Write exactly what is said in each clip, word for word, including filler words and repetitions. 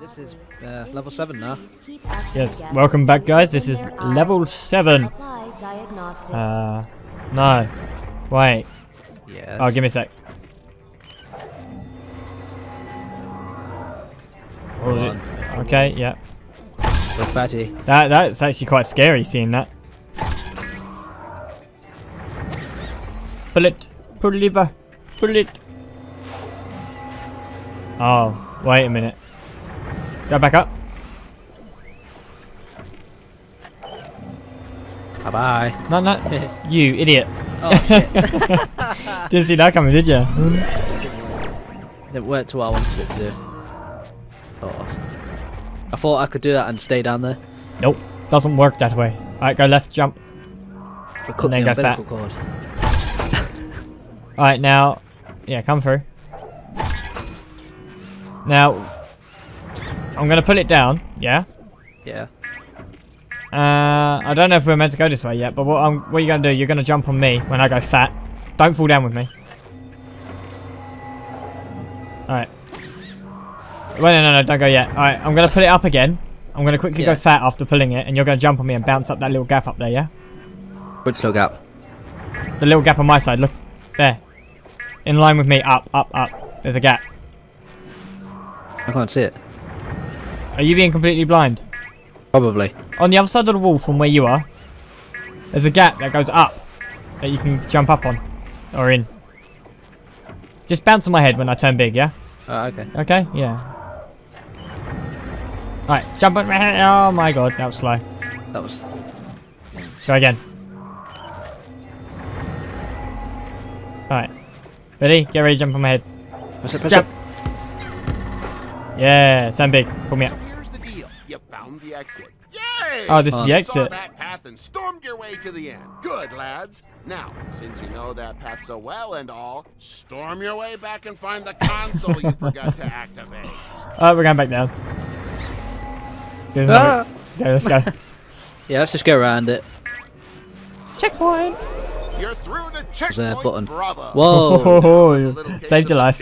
This is uh, level seven now. Yes, welcome back, guys. This is level seven. Uh, no. Wait. Yes. Oh, give me a sec. Oh, okay, yeah. We're fatty. That, that's actually quite scary, seeing that. Pull it. Pull the lever. Pull it. Oh, wait a minute. Go back up. Bye bye. No, no. You idiot. Oh, shit. Didn't see that coming, did you? It worked to what I wanted it to do. Oh. I thought I could do that and stay down there. Nope. Doesn't work that way. Alright, go left, jump. And then go fat. Alright, now. Yeah, come through. Now. I'm gonna pull it down, yeah? Yeah. Uh, I don't know if we're meant to go this way yet, but what, I'm, what are you gonna do? You're gonna jump on me when I go fat. Don't fall down with me. Alright. Wait, no, no, no, don't go yet. Alright, I'm gonna pull it up again. I'm gonna quickly yeah. go fat after pulling it, and you're gonna jump on me and bounce up that little gap up there, yeah? Which little gap? The little gap on my side, look. There. In line with me, up, up, up. There's a gap. I can't see it. Are you being completely blind? Probably. On the other side of the wall from where you are, there's a gap that goes up that you can jump up on or in. Just bounce on my head when I turn big, yeah? Uh, okay. Okay? Yeah. Alright, jump on. Oh my god, that was slow. That was... Try again. Alright. Ready? Get ready to jump on my head. Push it, push jump! It. Yeah, sound big. Pull me out. Here's the deal. You found the exit. Yay! Oh, this oh. is the exit. You saw that path and stormed your way to the end. Good, lads. Now, since you know that path so well and all, storm your way back and find the console you forgot to activate. Oh, we're going back down. Ah. Okay, let's go. Yeah, let's just go around it. Checkpoint. You're through the checkpoint. Button. Bravo. Whoa. Oh, oh, oh. Saved your life.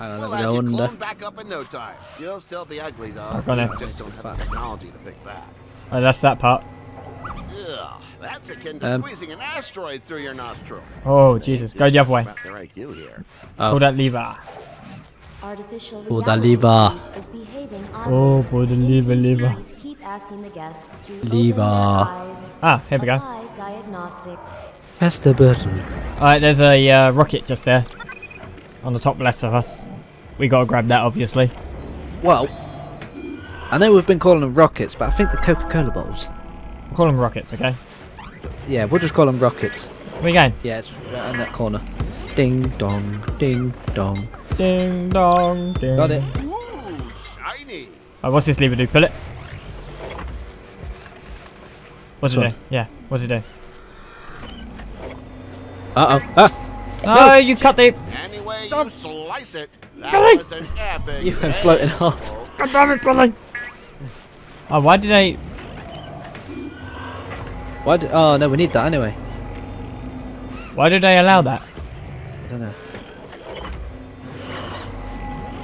I'll we'll have you clone back up in no time. You'll still be ugly though. I've got it. Just don't have the technology to fix that. Oh, that's that part. Ugh, that's akin to um, squeezing an asteroid through your nostril. Oh Jesus, go the other way. Oh. Pull that lever. Pull that lever. Oh, pull the lever, lever. Lever. Ah, here we go. Press the button. Alright, there's a uh, rocket just there. On the top left of us. We gotta grab that, obviously. Well, I know we've been calling them rockets, but I think the Coca-Cola bottles. We'll call them rockets, okay? Yeah, we'll just call them rockets. Where are you going? Yeah, it's right in that corner. Ding dong, ding dong. Ding dong, ding. Got it. Ooh, shiny. Right, what's this lever do? Pull it. What's Sorry. it do? Yeah, what's it do? Uh-oh. Ah! No, no, you cut the... Anyway, you slice it. That was an epic you went floating off. God damn it, Billy. Oh, why did I... Why do... Oh, no, we need that anyway. Why did I allow that? I don't know.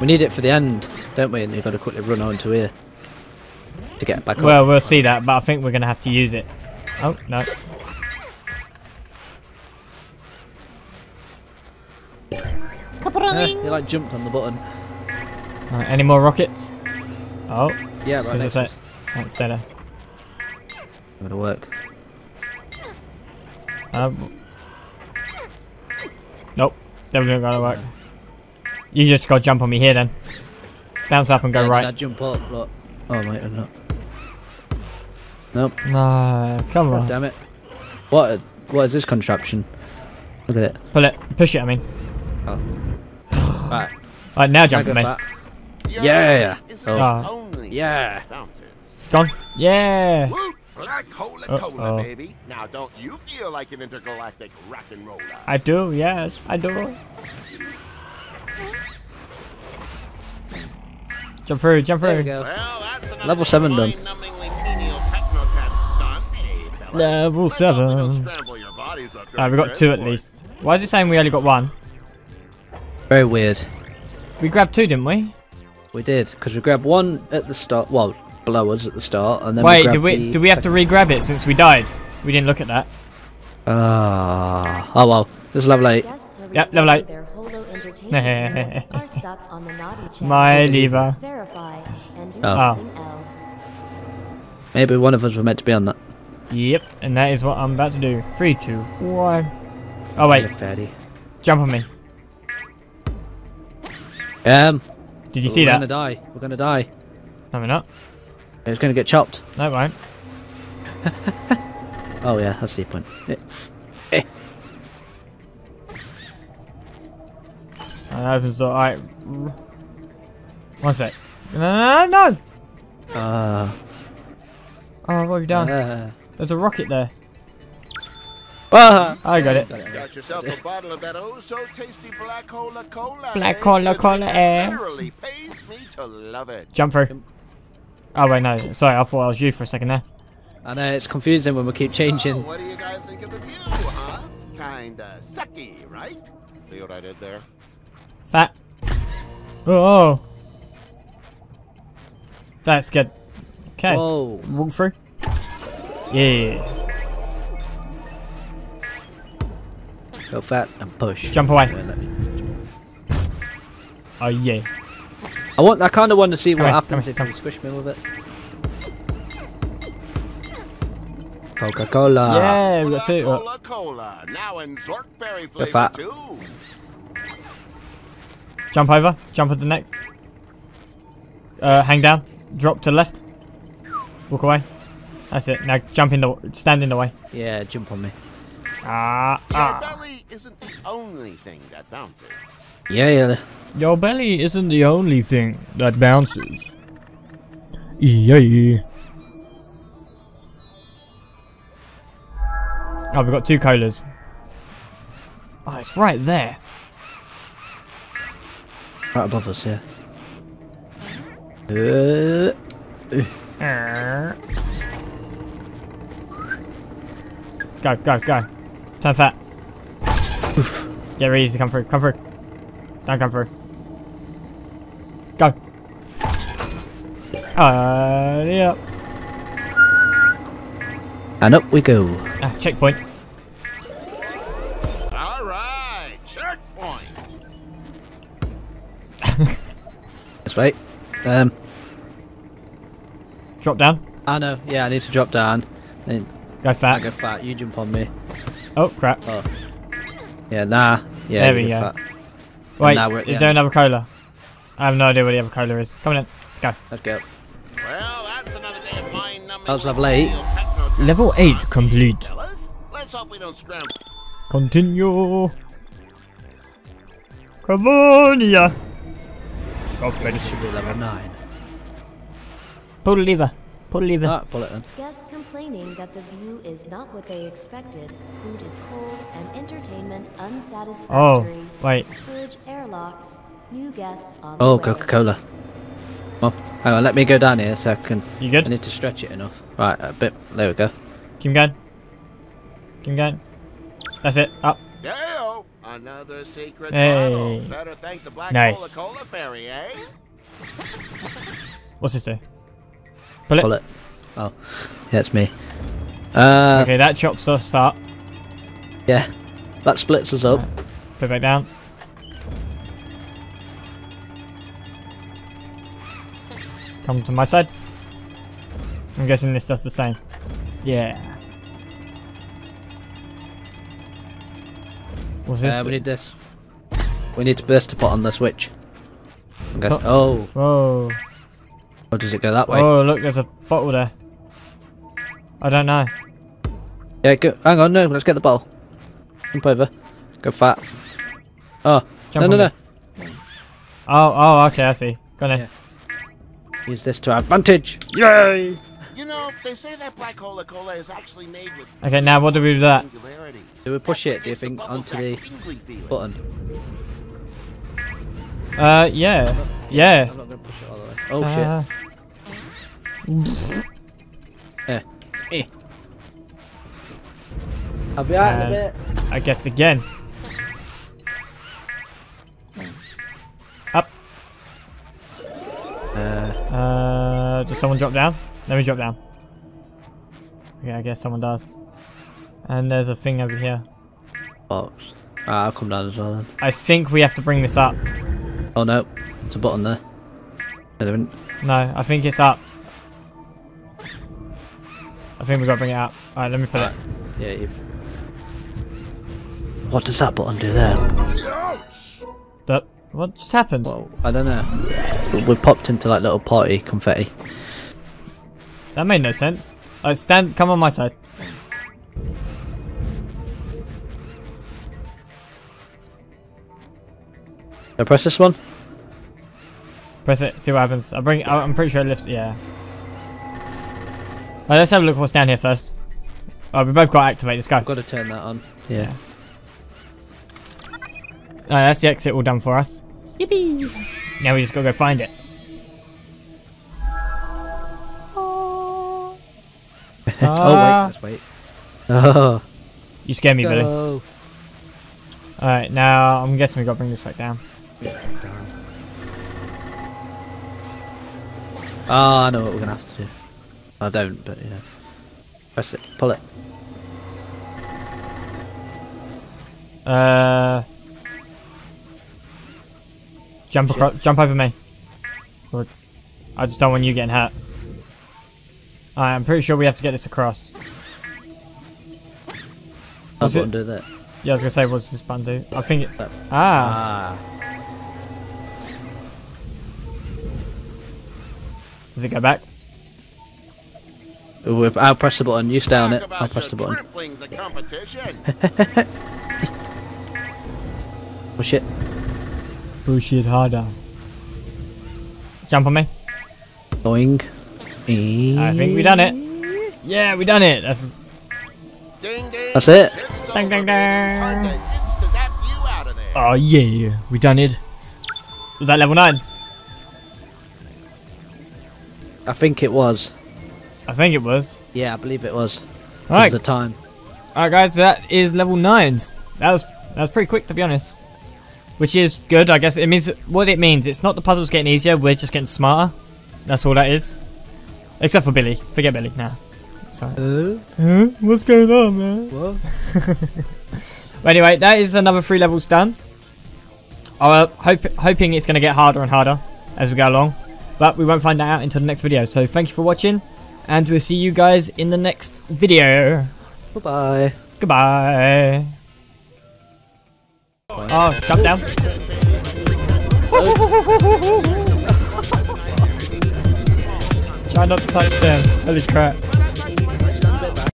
We need it for the end, don't we? And you've got to quickly run on to here. To get back on. Well, we'll see that, but I think we're going to have to use it. Oh, no. Yeah, you like jumped on the button. Right, any more rockets? Oh, yeah, right. As I say, that's better. Gotta work. Um, nope, definitely not gonna work. You just gotta jump on me here then. Bounce up and go yeah, right. I jump up, look. Oh wait, I'm not. Nope. Nah, come on. God damn it! What? Is, what is this contraption? Look at it. Pull it. Push it. I mean. Oh. Right. Right, now jump at me. Yeah, yeah, yeah. Oh. Oh. Yeah. Gone. Yeah. Black hole of cola, baby. Now don't you feel like an intergalactic rock and roller? I do, yes, I do. Jump through, jump through. Well, that's level seven done. Level seven. Alright, we got two at least. Why is it saying we only got one? Very weird. We grabbed two, didn't we? We did, because we grabbed one at the start, well, below us at the start, and then Wait, we do we the... do we have to re-grab it since we died? We didn't look at that. Ah, uh, oh well. This is level eight. Yep, level eight. My lever. Oh. Oh. Maybe one of us were meant to be on that. Yep, and that is what I'm about to do. three, two, one. Oh wait. Jump on me. Um. Did you see that? We're gonna die. We're gonna die. No, we're not. It's gonna get chopped. No, it won't. Oh yeah, that's the point. Eh. Eh. That opens the door. Alright. One sec. No, no, no! Uh. Oh, what have you done? Uh, There's a rocket there. Uh, I got it. Got yourself a bottle of that oh so tasty black cola cola. Black cola cola air. Literally pays me to love it. Jump through. Oh wait, no. Sorry, I thought I was you for a second there. I know, it's confusing when we keep changing. So, what do you guys think of the view, huh? Kinda sucky, right? See what I did there? That. Oh. That's good. Okay. Whoa. Walk through. Yeah. Go fat and push. Jump away. Oh yeah. I want. I kind of want to see come what happens if you squish me a little bit. Coca-Cola. Yeah, we got two. Coca-Cola. Now in Zorkberry flavor. Go fat. Too. Jump over. Jump onto the next. Uh, hang down. Drop to the left. Walk away. That's it. Now jump in the. Stand in the way. Yeah, jump on me. Ah, ah. Your belly isn't the only thing that bounces. Yeah, yeah. Your belly isn't the only thing that bounces. Yeah. Oh, we've got two colas. Oh, it's right there. Right above us, yeah. Uh, uh. Go, go, go. Turn fat. Oof. Get ready to come through. Come through. Don't come through. Go. Uh, yeah. And up we go. Ah, checkpoint. All right, checkpoint. Let's wait. Um. Drop down. I know. Yeah, I need to drop down. Then go fat. I go fat. You jump on me. Oh crap! Oh. Yeah, nah. Yeah, there we go. Fat. Wait, now the is end. There another cola? I have no idea where the other cola is. Come on in, let's go. Let's go. Well, that's another day of mine. That was level eight. Level eight complete. Let's hope we don't scramble. Continue. Come on, yeah. Oh, this should be level nine. Pull the lever. Pull it, ah, pull it then. Guests complaining that the view is not what they expected. Food is cold and entertainment unsatisfactory. Oh, wait. Purge airlocks. New guests on oh, Coca-Cola. Well, hang on, let me go down here so I can... You good? I need to stretch it enough. Right, a bit. There we go. Keep going. Keep going. That's it. Up. Hey-oh. Another secret hey. Bottle. Better thank the Black nice. Cola-Cola fairy, eh? What's this do? Pull it. Pull it. Oh, yeah, it's me. Uh, okay, that chops us up. Yeah, that splits us up. Right. Put it back down. Come to my side. I'm guessing this does the same. Yeah. What's this? Uh, we need this. We need to burst to put on the switch. I'm guessing. Oh. Whoa. Or does it go that way? Oh, look, there's a bottle there. I don't know. Yeah, go. Hang on, no, let's get the bottle. Jump over. Go fat. Oh, jump no, no, no. Me. Oh, oh, okay, I see. Go on yeah. in. Use this to our advantage. Yay! You know, they say that Black Cola Cola is actually made with. Okay, now what do we do with that? Do we push it, do you think, onto the button? Uh, yeah. Yeah. I'm not gonna push it all the way. Oh uh, shit. Yeah. Eh. I'll be out in a bit. I guess again. Up. Uh, does someone drop down? Let me drop down. Okay, I guess someone does. And there's a thing over here. Box. Right, I'll come down as well then. I think we have to bring this up. Oh no, it's a button there. No, I think it's up. I think we've got to bring it up. Alright, let me put All right. it. Yeah, you... What does that button do there? That... What just happened? Well, I don't know. We popped into like little party confetti. That made no sense. Alright, stand... Come on my side. I press this one. Press it. See what happens. I bring. I'm pretty sure it lifts. Yeah. All right, let's have a look at what's down here first. All right, we both got to activate this guy. Got to turn that on. Yeah. All right, that's the exit all done for us. Yippee! Now we just gotta go find it. Oh wait, let's wait. Oh. You scared me, no. Billy. All right, now I'm guessing we gotta bring this back down. Yeah. Oh, I know what we're gonna have to do. I don't, but you know. Press it. Pull it. Uh. Jump across. Jump over me. Or, I just don't want you getting hurt. Alright, I'm pretty sure we have to get this across. What's it? Do that. Yeah, I was gonna say, what's this button do? I think it. Ah. ah. Does it go back? I'll press the button. You stay on it. I'll press the button. The Push it. Push it harder. Jump on me. Boing. I think we done it. Yeah, we done it. That's, ding, ding, that's it. Ding, ding, ding. Oh yeah, we done it. Was that level nine? I think it was. I think it was. Yeah, I believe it was. Alright. The time. Alright, guys, that is level nine. That was that was pretty quick, to be honest. Which is good, I guess. It means what it means. It's not the puzzles getting easier. We're just getting smarter. That's all that is. Except for Billy. Forget Billy. Nah. Sorry. Uh, huh? What's going on, man? What? Well, anyway, that is another three levels done. I hope hoping it's going to get harder and harder as we go along. But we won't find that out until the next video. So thank you for watching. And we'll see you guys in the next video. Bye-bye. Goodbye. Oh, jump down. Try not to touch them. Holy crap.